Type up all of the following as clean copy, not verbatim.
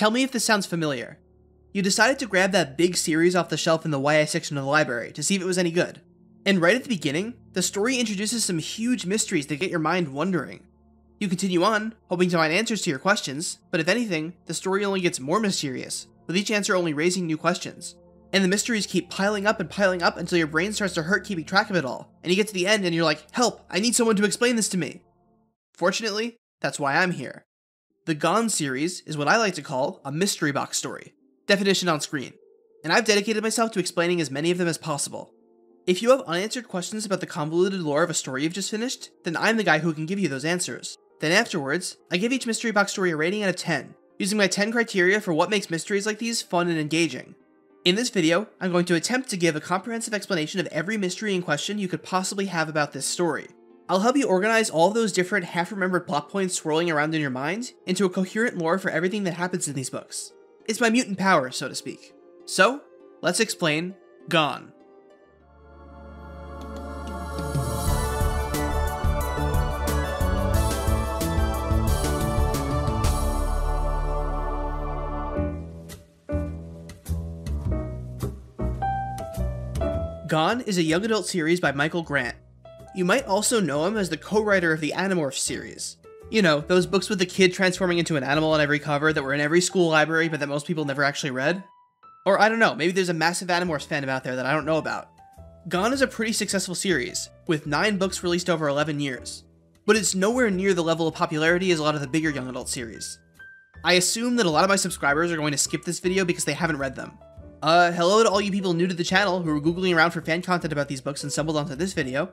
Tell me if this sounds familiar. You decided to grab that big series off the shelf in the YA section of the library to see if it was any good. And right at the beginning, the story introduces some huge mysteries that get your mind wondering. You continue on, hoping to find answers to your questions, but if anything, the story only gets more mysterious, with each answer only raising new questions. And the mysteries keep piling up until your brain starts to hurt keeping track of it all, and you get to the end and you're like, help, I need someone to explain this to me. Fortunately, that's why I'm here. The Gone series is what I like to call a mystery box story, definition on screen, and I've dedicated myself to explaining as many of them as possible. If you have unanswered questions about the convoluted lore of a story you've just finished, then I'm the guy who can give you those answers. Then afterwards, I give each mystery box story a rating out of 10, using my 10 criteria for what makes mysteries like these fun and engaging. In this video, I'm going to attempt to give a comprehensive explanation of every mystery and question you could possibly have about this story. I'll help you organize all those different half-remembered plot points swirling around in your mind into a coherent lore for everything that happens in these books. It's my mutant power, so to speak. So, let's explain Gone. Gone is a young adult series by Michael Grant. You might also know him as the co-writer of the Animorphs series. You know, those books with the kid transforming into an animal on every cover that were in every school library but that most people never actually read? Or I don't know, maybe there's a massive Animorphs fandom out there that I don't know about. Gone is a pretty successful series, with 9 books released over 11 years. But it's nowhere near the level of popularity as a lot of the bigger young adult series. I assume that a lot of my subscribers are going to skip this video because they haven't read them. Hello to all you people new to the channel who were googling around for fan content about these books and stumbled onto this video.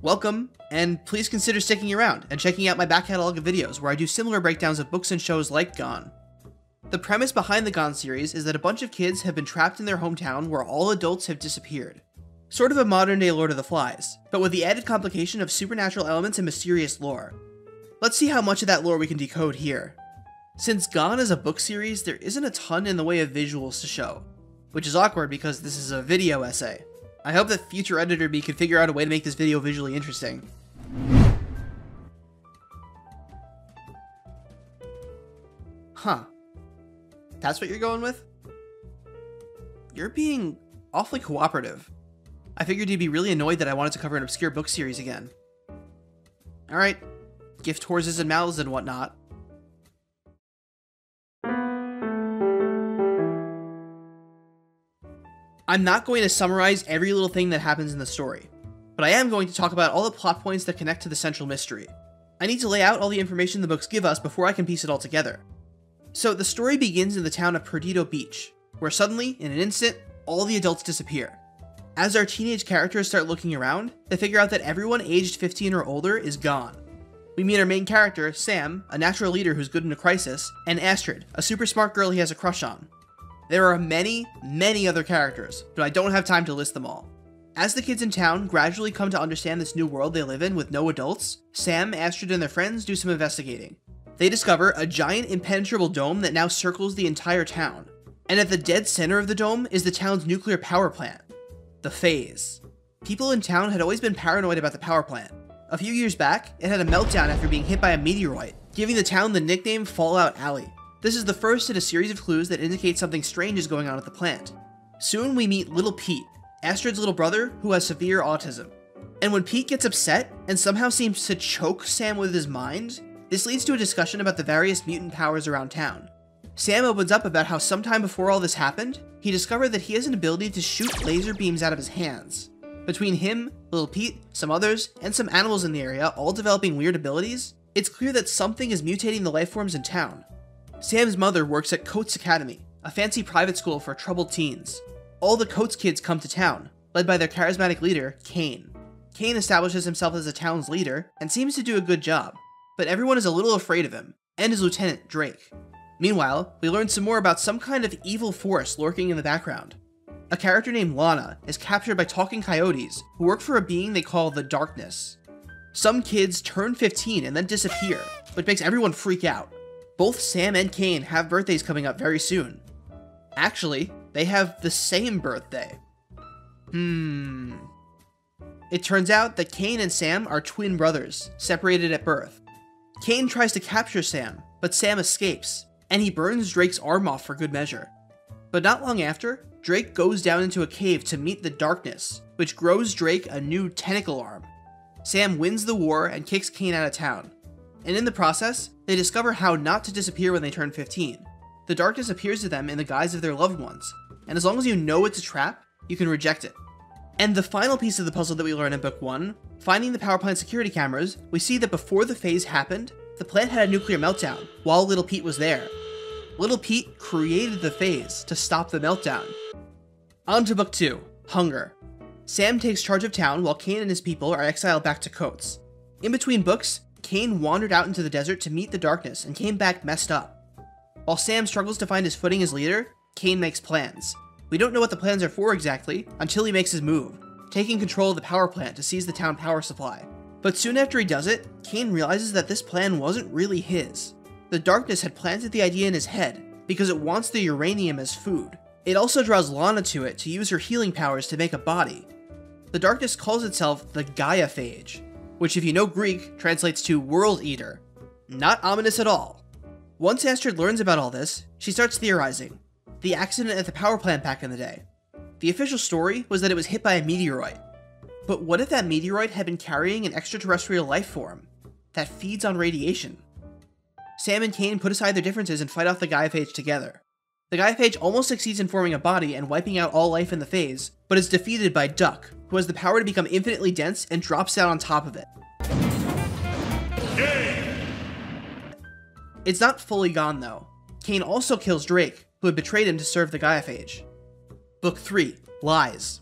Welcome, and please consider sticking around and checking out my back catalog of videos where I do similar breakdowns of books and shows like Gone. The premise behind the Gone series is that a bunch of kids have been trapped in their hometown where all adults have disappeared. Sort of a modern day Lord of the Flies, but with the added complication of supernatural elements and mysterious lore. Let's see how much of that lore we can decode here. Since Gone is a book series, there isn't a ton in the way of visuals to show. Which is awkward because this is a video essay. I hope that future editor B can figure out a way to make this video visually interesting. Huh. That's what you're going with? You're being awfully cooperative. I figured you'd be really annoyed that I wanted to cover an obscure book series again. Alright, gift horses and mouths and whatnot. I'm not going to summarize every little thing that happens in the story, but I am going to talk about all the plot points that connect to the central mystery. I need to lay out all the information the books give us before I can piece it all together. So the story begins in the town of Perdido Beach, where suddenly, in an instant, all the adults disappear. As our teenage characters start looking around, they figure out that everyone aged 15 or older is gone. We meet our main character, Sam, a natural leader who's good in a crisis, and Astrid, a super smart girl he has a crush on. There are many, many other characters, but I don't have time to list them all. As the kids in town gradually come to understand this new world they live in with no adults, Sam, Astrid, and their friends do some investigating. They discover a giant impenetrable dome that now circles the entire town, and at the dead center of the dome is the town's nuclear power plant, the FAYZ. People in town had always been paranoid about the power plant. A few years back, it had a meltdown after being hit by a meteorite, giving the town the nickname Fallout Alley. This is the first in a series of clues that indicate something strange is going on at the plant. Soon we meet Little Pete, Astrid's little brother who has severe autism. And when Pete gets upset and somehow seems to choke Sam with his mind, this leads to a discussion about the various mutant powers around town. Sam opens up about how sometime before all this happened, he discovered that he has an ability to shoot laser beams out of his hands. Between him, Little Pete, some others, and some animals in the area all developing weird abilities, it's clear that something is mutating the lifeforms in town. Sam's mother works at Coates Academy, a fancy private school for troubled teens. All the Coates kids come to town, led by their charismatic leader, Caine. Caine establishes himself as the town's leader and seems to do a good job, but everyone is a little afraid of him, and his lieutenant, Drake. Meanwhile, we learn some more about some kind of evil force lurking in the background. A character named Lana is captured by talking coyotes who work for a being they call the Darkness. Some kids turn 15 and then disappear, which makes everyone freak out. Both Sam and Caine have birthdays coming up very soon. Actually, they have the same birthday. It turns out that Caine and Sam are twin brothers, separated at birth. Caine tries to capture Sam, but Sam escapes, and he burns Drake's arm off for good measure. But not long after, Drake goes down into a cave to meet the darkness, which grows Drake a new tentacle arm. Sam wins the war and kicks Caine out of town, and in the process, they discover how not to disappear when they turn 15. The darkness appears to them in the guise of their loved ones, and as long as you know it's a trap, you can reject it. And the final piece of the puzzle that we learn in Book 1, finding the power plant security cameras, we see that before the FAYZ happened, the plant had a nuclear meltdown while Little Pete was there. Little Pete created the FAYZ to stop the meltdown. On to Book 2, Hunger. Sam takes charge of town while Caine and his people are exiled back to Coates. In between books, Caine wandered out into the desert to meet the darkness and came back messed up. While Sam struggles to find his footing as leader, Caine makes plans. We don't know what the plans are for exactly until he makes his move, taking control of the power plant to seize the town power supply. But soon after he does it, Caine realizes that this plan wasn't really his. The darkness had planted the idea in his head because it wants the uranium as food. It also draws Lana to it to use her healing powers to make a body. The darkness calls itself the Gaiaphage, which if you know Greek translates to world eater. Not ominous at all. Once Astrid learns about all this, she starts theorizing. The accident at the power plant back in the day. The official story was that it was hit by a meteoroid. But what if that meteoroid had been carrying an extraterrestrial life form that feeds on radiation? Sam and Caine put aside their differences and fight off the Gaiaphage together. The Gaiaphage almost succeeds in forming a body and wiping out all life in the FAYZ, but is defeated by Duck, who has the power to become infinitely dense and drops down on top of it. Yeah. It's not fully gone though. Caine also kills Drake, who had betrayed him to serve the Gaiaphage. Book 3, Lies.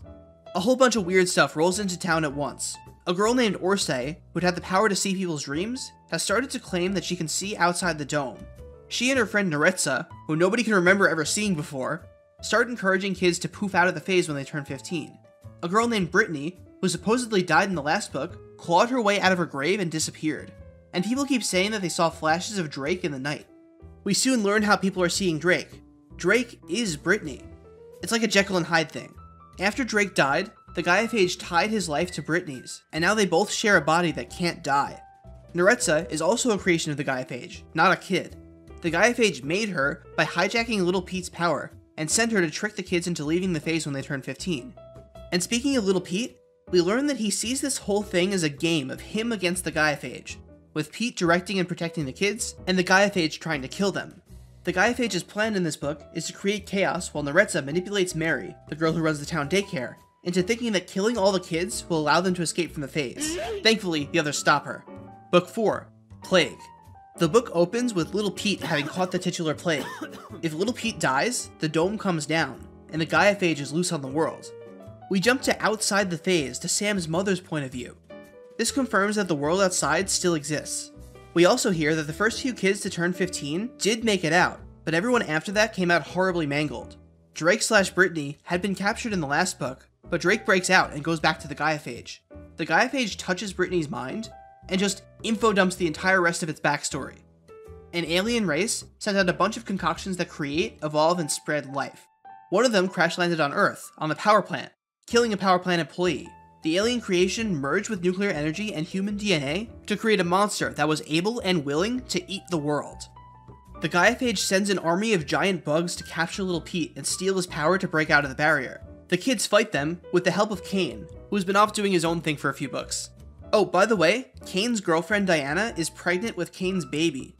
A whole bunch of weird stuff rolls into town at once. A girl named Orsay, who'd had the power to see people's dreams, has started to claim that she can see outside the dome. She and her friend Nerezza, who nobody can remember ever seeing before, start encouraging kids to poof out of the FAYZ when they turn 15. A girl named Brittany, who supposedly died in the last book, clawed her way out of her grave and disappeared. And people keep saying that they saw flashes of Drake in the night. We soon learn how people are seeing Drake. Drake is Brittany. It's like a Jekyll and Hyde thing. After Drake died, the Gaiaphage tied his life to Brittany's, and now they both share a body that can't die. Nerezza is also a creation of the Gaiaphage, not a kid. The Gaiaphage made her by hijacking Little Pete's power, and sent her to trick the kids into leaving the FAYZ when they turn 15. And speaking of Little Pete, we learn that he sees this whole thing as a game of him against the Gaiaphage, with Pete directing and protecting the kids, and the Gaiaphage trying to kill them. The Gaiaphage's plan in this book is to create chaos while Nerezza manipulates Mary, the girl who runs the town daycare, into thinking that killing all the kids will allow them to escape from the FAYZ. Thankfully, the others stop her. Book 4, Plague. The book opens with Little Pete having caught the titular plague. If Little Pete dies, the dome comes down, and the Gaiaphage is loose on the world. We jump to outside the FAYZ to Sam's mother's point of view. This confirms that the world outside still exists. We also hear that the first few kids to turn 15 did make it out, but everyone after that came out horribly mangled. Drake/Brittany had been captured in the last book, but Drake breaks out and goes back to the Gaiaphage. The Gaiaphage touches Brittany's mind and just info dumps the entire rest of its backstory. An alien race sent out a bunch of concoctions that create, evolve, and spread life. One of them crash landed on Earth, on the power plant, killing a power plant employee. The alien creation merged with nuclear energy and human DNA to create a monster that was able and willing to eat the world. The Gaiaphage sends an army of giant bugs to capture Little Pete and steal his power to break out of the barrier. The kids fight them with the help of Caine, who's been off doing his own thing for a few books. Oh, by the way, Caine's girlfriend Diana is pregnant with Caine's baby.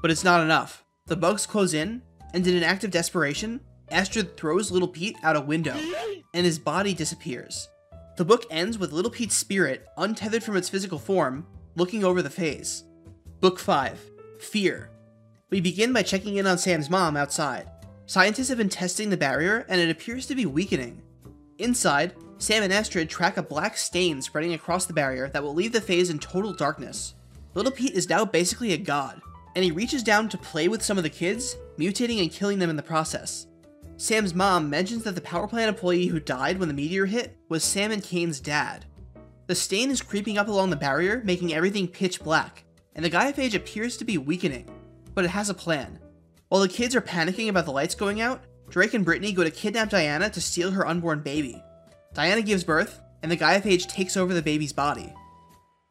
But it's not enough. The bugs close in, and in an act of desperation, Astrid throws Little Pete out a window, and his body disappears. The book ends with Little Pete's spirit, untethered from its physical form, looking over the FAYZ. Book 5, Fear. We begin by checking in on Sam's mom outside. Scientists have been testing the barrier, and it appears to be weakening. Inside, Sam and Astrid track a black stain spreading across the barrier that will leave the FAYZ in total darkness. Little Pete is now basically a god, and he reaches down to play with some of the kids, mutating and killing them in the process. Sam's mom mentions that the power plant employee who died when the meteor hit was Sam and Caine's dad. The stain is creeping up along the barrier, making everything pitch black, and the Gaiaphage appears to be weakening, but it has a plan. While the kids are panicking about the lights going out, Drake and Brittany go to kidnap Diana to steal her unborn baby. Diana gives birth, and the Gaiaphage takes over the baby's body.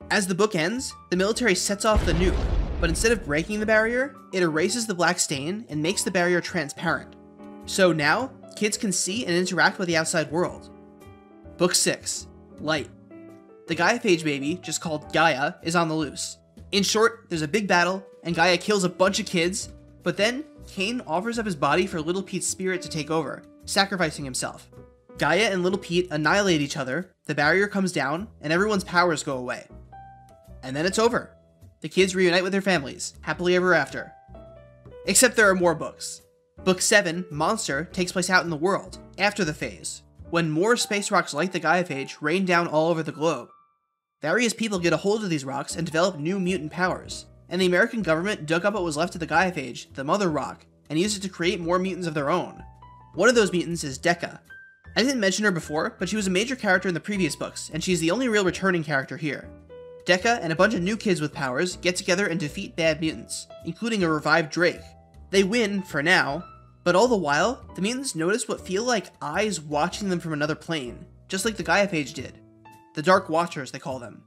As the book ends, the military sets off the nuke, but instead of breaking the barrier, it erases the black stain and makes the barrier transparent. So now, kids can see and interact with the outside world. Book 6. Light. The Gaiaphage baby, just called Gaia, is on the loose. In short, there's a big battle, and Gaia kills a bunch of kids, but then Caine offers up his body for Little Pete's spirit to take over, sacrificing himself. Gaia and Little Pete annihilate each other, the barrier comes down, and everyone's powers go away. And then it's over. The kids reunite with their families, happily ever after. Except there are more books. Book 7, Monster, takes place out in the world, after the FAYZ, when more space rocks like the Gaiaphage rain down all over the globe. Various people get a hold of these rocks and develop new mutant powers, and the American government dug up what was left of the Gaiaphage, the mother rock, and used it to create more mutants of their own. One of those mutants is Dekka. I didn't mention her before, but she was a major character in the previous books, and she's the only real returning character here. Dekka and a bunch of new kids with powers get together and defeat bad mutants, including a revived Drake. They win, for now, but all the while, the mutants notice what feel like eyes watching them from another plane, just like the Gaiaphage did. The Dark Watchers, they call them.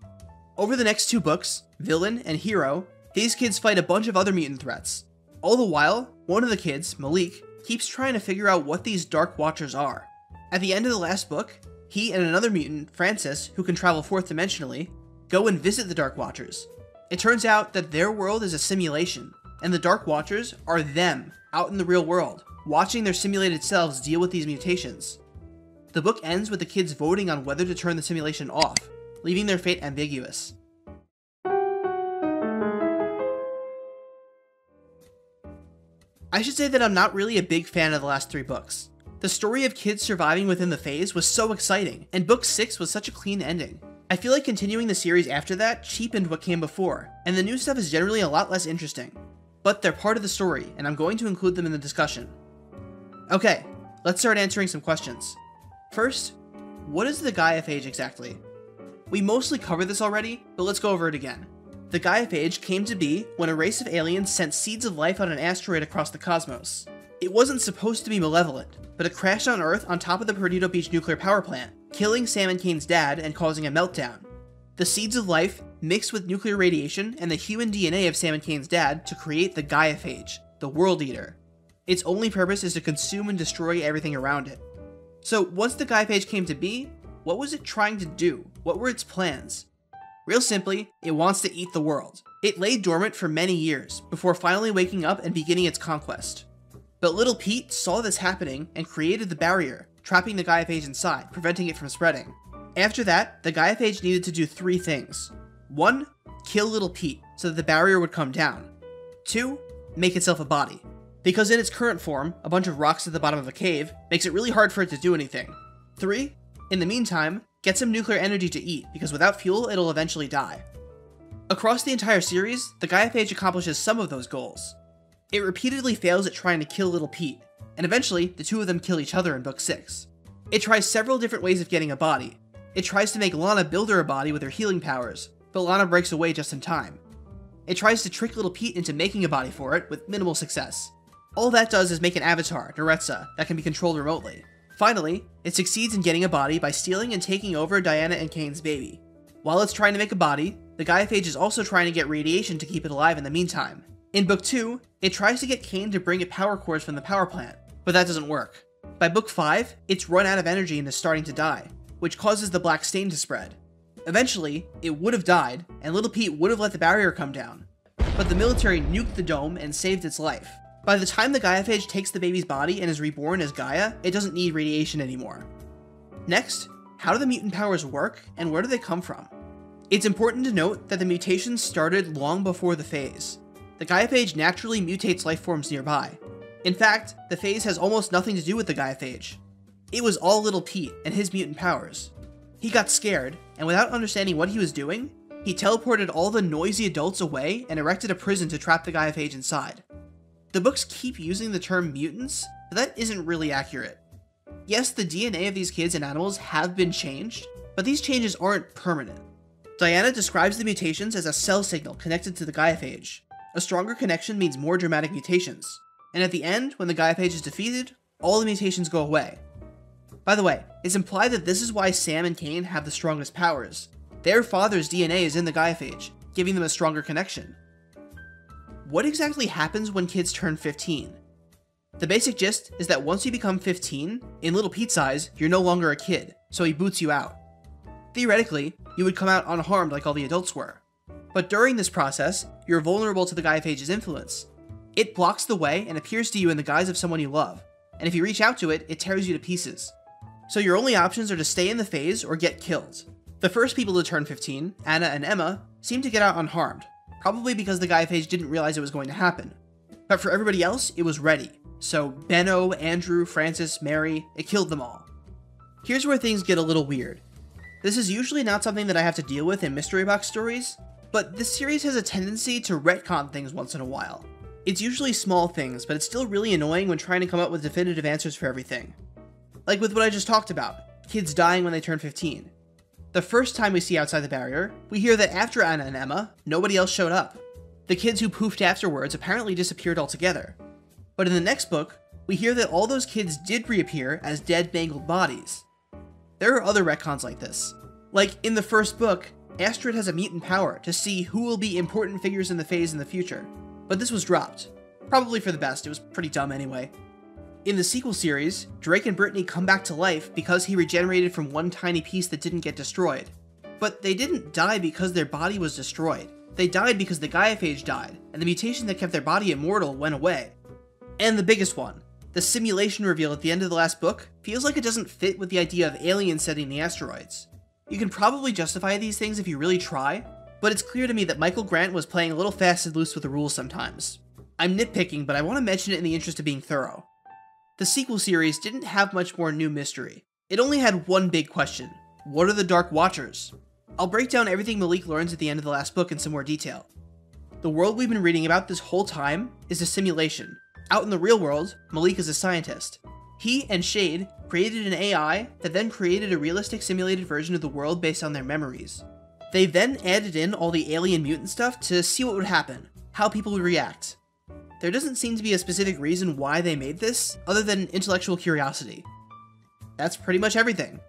Over the next two books, Villain and Hero, these kids fight a bunch of other mutant threats. All the while, one of the kids, Malik, keeps trying to figure out what these Dark Watchers are. At the end of the last book, he and another mutant, Francis, who can travel fourth dimensionally, go and visit the Dark Watchers. It turns out that their world is a simulation, and the Dark Watchers are them, out in the real world, watching their simulated selves deal with these mutations. The book ends with the kids voting on whether to turn the simulation off, leaving their fate ambiguous. I should say that I'm not really a big fan of the last three books. The story of kids surviving within the FAYZ was so exciting, and book 6 was such a clean ending. I feel like continuing the series after that cheapened what came before, and the new stuff is generally a lot less interesting. But they're part of the story, and I'm going to include them in the discussion. Okay, let's start answering some questions. First, what is the Gaiaphage exactly? We mostly covered this already, but let's go over it again. The Gaiaphage came to be when a race of aliens sent seeds of life on an asteroid across the cosmos. It wasn't supposed to be malevolent, but it crashed on Earth on top of the Perdido Beach nuclear power plant, killing Sam and Caine's dad and causing a meltdown. The seeds of life mixed with nuclear radiation and the human DNA of Sam and Caine's dad to create the Gaiaphage, the World Eater. Its only purpose is to consume and destroy everything around it. So once the Gaiaphage came to be, what was it trying to do? What were its plans? Real simply, it wants to eat the world. It lay dormant for many years, before finally waking up and beginning its conquest. But Little Pete saw this happening and created the barrier, trapping the Gaiaphage inside, preventing it from spreading. After that, the Gaiaphage needed to do three things. 1. Kill Little Pete, so that the barrier would come down. 2. Make itself a body. Because in its current form, a bunch of rocks at the bottom of a cave makes it really hard for it to do anything. 3. In the meantime, get some nuclear energy to eat, because without fuel, it'll eventually die. Across the entire series, the Gaiaphage accomplishes some of those goals. It repeatedly fails at trying to kill Little Pete, and eventually, the two of them kill each other in book 6. It tries several different ways of getting a body. It tries to make Lana build her a body with her healing powers, but Lana breaks away just in time. It tries to trick Little Pete into making a body for it, with minimal success. All that does is make an avatar, Nerezza, that can be controlled remotely. Finally, it succeeds in getting a body by stealing and taking over Diana and Caine's baby. While it's trying to make a body, the Gaiaphage is also trying to get radiation to keep it alive in the meantime. In book 2, it tries to get Caine to bring it power cores from the power plant, but that doesn't work. By book 5, it's run out of energy and is starting to die, which causes the black stain to spread. Eventually, it would have died, and Little Pete would have let the barrier come down, but the military nuked the dome and saved its life. By the time the Gaiaphage takes the baby's body and is reborn as Gaia, it doesn't need radiation anymore. Next, how do the mutant powers work, and where do they come from? It's important to note that the mutations started long before the FAYZ. The Gaiaphage naturally mutates life forms nearby. In fact, the FAYZ has almost nothing to do with the Gaiaphage. It was all Little Pete and his mutant powers. He got scared, and without understanding what he was doing, he teleported all the noisy adults away and erected a prison to trap the Gaiaphage inside. The books keep using the term mutants, but that isn't really accurate. Yes, the DNA of these kids and animals have been changed, but these changes aren't permanent. Diana describes the mutations as a cell signal connected to the Gaiaphage. A stronger connection means more dramatic mutations, and at the end, when the Gaiaphage is defeated, all the mutations go away. By the way, it's implied that this is why Sam and Caine have the strongest powers. Their father's DNA is in the Gaiaphage, giving them a stronger connection. what exactly happens when kids turn 15? The basic gist is that once you become 15, in Little Pete's eyes, you're no longer a kid, so he boots you out. Theoretically, you would come out unharmed like all the adults were. But during this process, you're vulnerable to the Gaiaphage's influence. It blocks the way and appears to you in the guise of someone you love, and if you reach out to it, it tears you to pieces. So your only options are to stay in the phase or get killed. The first people to turn 15, Anna and Emma, seem to get out unharmed, probably because the Gaiaphage didn't realize it was going to happen. But for everybody else, it was ready. So Benno, Andrew, Francis, Mary, it killed them all. Here's where things get a little weird. This is usually not something that I have to deal with in mystery box stories, but this series has a tendency to retcon things once in a while. It's usually small things, but it's still really annoying when trying to come up with definitive answers for everything. Like with what I just talked about, kids dying when they turn 15. The first time we see Outside the Barrier, we hear that after Anna and Emma, nobody else showed up. The kids who poofed afterwards apparently disappeared altogether. But in the next book, we hear that all those kids did reappear as dead, mangled bodies. There are other retcons like this. Like in the first book, Astrid has a mutant power to see who will be important figures in the phase in the future, but this was dropped. Probably for the best, it was pretty dumb anyway. In the sequel series, Drake and Brittany come back to life because he regenerated from one tiny piece that didn't get destroyed. But they didn't die because their body was destroyed. They died because the Gaiaphage died, and the mutation that kept their body immortal went away. And the biggest one, the simulation reveal at the end of the last book, feels like it doesn't fit with the idea of aliens setting the asteroids. You can probably justify these things if you really try, but it's clear to me that Michael Grant was playing a little fast and loose with the rules sometimes. I'm nitpicking, but I want to mention it in the interest of being thorough. The sequel series didn't have much more new mystery. It only had one big question. What are the Dark Watchers? I'll break down everything Malik learns at the end of the last book in some more detail. The world we've been reading about this whole time is a simulation. Out in the real world, Malik is a scientist. He and Shade created an AI that then created a realistic simulated version of the world based on their memories. They then added in all the alien mutant stuff to see what would happen, how people would react. There doesn't seem to be a specific reason why they made this, other than intellectual curiosity. That's pretty much everything.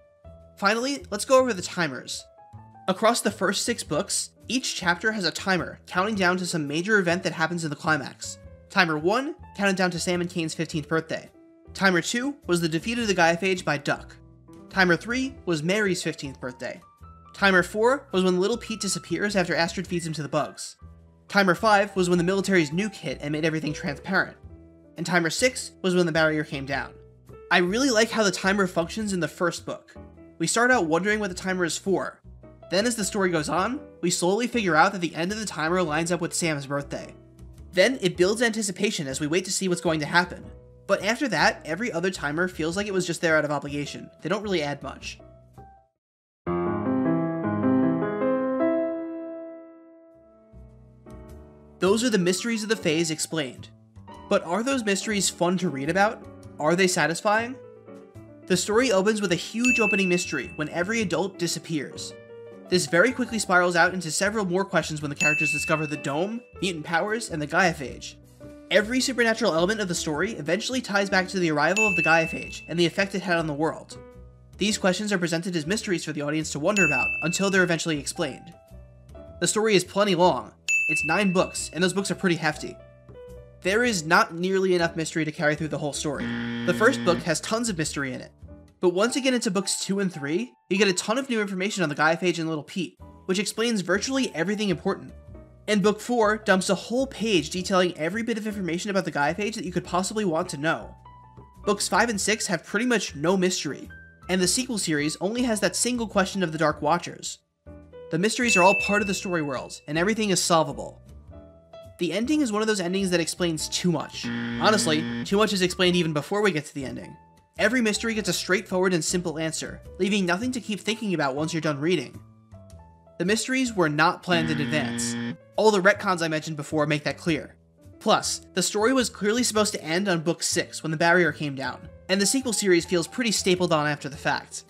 Finally, let's go over the timers. Across the first 6 books, each chapter has a timer counting down to some major event that happens in the climax. Timer 1 counted down to Sam and Caine's 15th birthday. Timer 2 was the defeat of the Gaiaphage by Duck. Timer 3 was Mary's 15th birthday. Timer 4 was when Little Pete disappears after Astrid feeds him to the bugs. Timer 5 was when the military's nuke hit and made everything transparent. And Timer 6 was when the barrier came down. I really like how the timer functions in the first book. We start out wondering what the timer is for. Then as the story goes on, we slowly figure out that the end of the timer lines up with Sam's birthday. Then it builds anticipation as we wait to see what's going to happen. But after that, every other timer feels like it was just there out of obligation. They don't really add much. Those are the mysteries of the phase explained. But are those mysteries fun to read about? Are they satisfying? The story opens with a huge opening mystery when every adult disappears. This very quickly spirals out into several more questions when the characters discover the dome, mutant powers, and the Gaiaphage. Every supernatural element of the story eventually ties back to the arrival of the Gaiaphage and the effect it had on the world. These questions are presented as mysteries for the audience to wonder about until they're eventually explained. The story is plenty long. It's 9 books, and those books are pretty hefty. There is not nearly enough mystery to carry through the whole story. The first book has tons of mystery in it. But once you get into books 2 and 3, you get a ton of new information on the Gaiaphage and Little Pete, which explains virtually everything important. And book 4 dumps a whole page detailing every bit of information about the Gaiaphage that you could possibly want to know. Books 5 and 6 have pretty much no mystery, and the sequel series only has that single question of the Dark Watchers. The mysteries are all part of the story world, and everything is solvable. The ending is one of those endings that explains too much. Honestly, too much is explained even before we get to the ending. Every mystery gets a straightforward and simple answer, leaving nothing to keep thinking about once you're done reading. The mysteries were not planned in advance. All the retcons I mentioned before make that clear. Plus, the story was clearly supposed to end on book 6 when the barrier came down, and the sequel series feels pretty stapled on after the fact.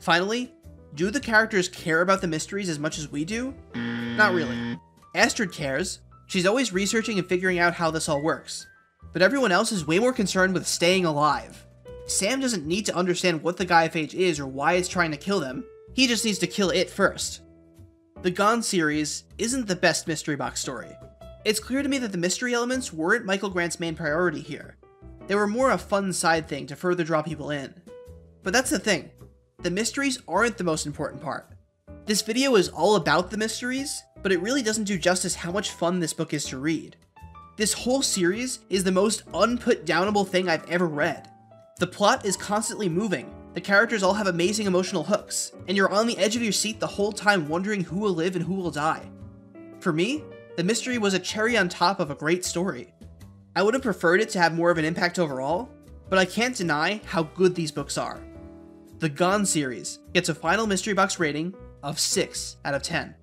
Finally, do the characters care about the mysteries as much as we do? Not really. Astrid cares. She's always researching and figuring out how this all works. But everyone else is way more concerned with staying alive. Sam doesn't need to understand what the Gaiaphage is or why it's trying to kill them, he just needs to kill it first. The Gone series isn't the best mystery box story. It's clear to me that the mystery elements weren't Michael Grant's main priority here. They were more a fun side thing to further draw people in. But that's the thing, the mysteries aren't the most important part. This video is all about the mysteries, but it really doesn't do justice how much fun this book is to read. This whole series is the most unput-downable thing I've ever read. The plot is constantly moving, the characters all have amazing emotional hooks, and you're on the edge of your seat the whole time wondering who will live and who will die. For me, the mystery was a cherry on top of a great story. I would have preferred it to have more of an impact overall, but I can't deny how good these books are. The Gone series gets a final mystery box rating of 6 out of 10.